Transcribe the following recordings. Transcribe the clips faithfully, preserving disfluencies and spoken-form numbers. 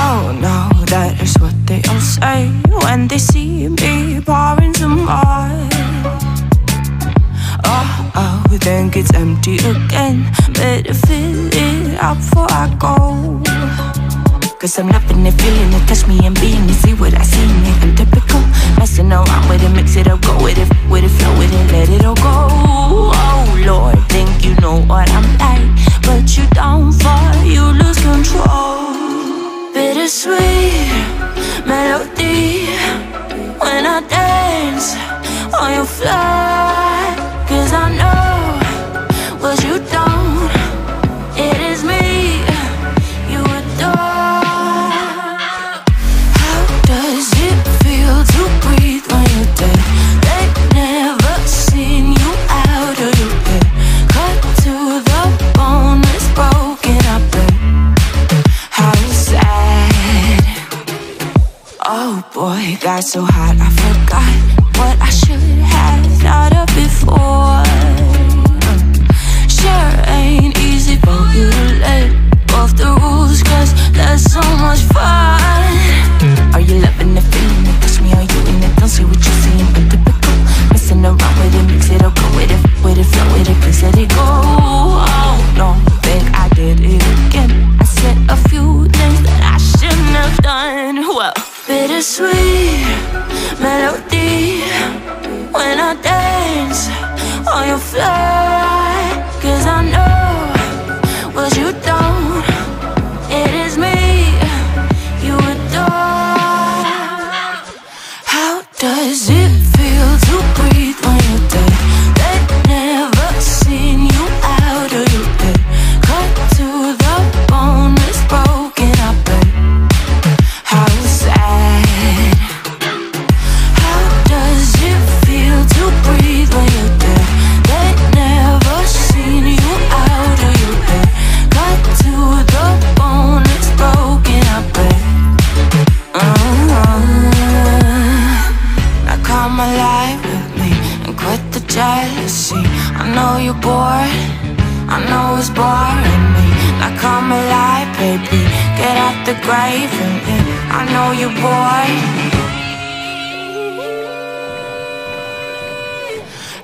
Oh no, that is what they all say when they see me pouring some more. Oh, oh, then it's empty again. Better fill it up before I go. Cause I'm loving it, feeling it, touch me and being it. See what I see in it, I'm typical. Messing around with it, mix it up, go with it, with it, flow with it, let it all go. Oh Lord, think you know what I'm like, but you don't fall, you lose control. Bittersweet melody when I dance on your floor. Cause I know what you don't, it is me you adore. How does it feel to breathe when you're dead? They've never seen you out of your bed. Cut to the bone, it's broken, I bet. How sad. Oh boy, got so hot I forgot what I should have thought of before. Sure ain't easy for you to let off the rules, cause that's so much fun. Are you loving the feeling it? Touch me, are you in it? Don't see what you're seeing, but typical. Messing around with it, mix it up, go with it, with it, flow with it, please let it go. Oh, don't think I did it again. I said a few things that I shouldn't have done. Well, bittersweet melody when I dance on your floor. Cause I know what you don't, it is me you adore. How does it feel to breathe when you're dead? They've never seen you out of your bed. Cut to the bone, it's broken, I bet. How sad. Jealousy, I know you're bored, I know it's boring me. Now come alive, baby, get out the grave and in. I know you're bored.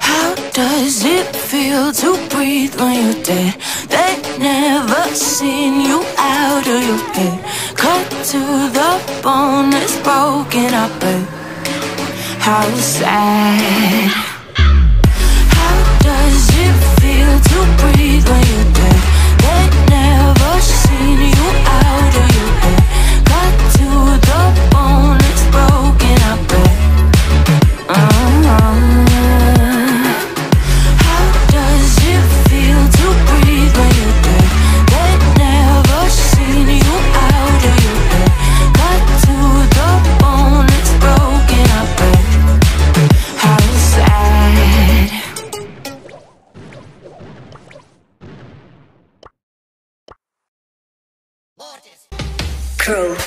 How does it feel to breathe when you're dead? They've never seen you out of your head. Cut to the bone, it's broken up, babe. How sad. Does it feel to breathe when you're dead? They've never seen you out of your bed. Cut to the bone, it's broken, I bet. uh-huh. How does it feel to breathe when you're dead? They've never seen you out of your bed. Cut to the bone, it's broken, I bet. How sad. Crew.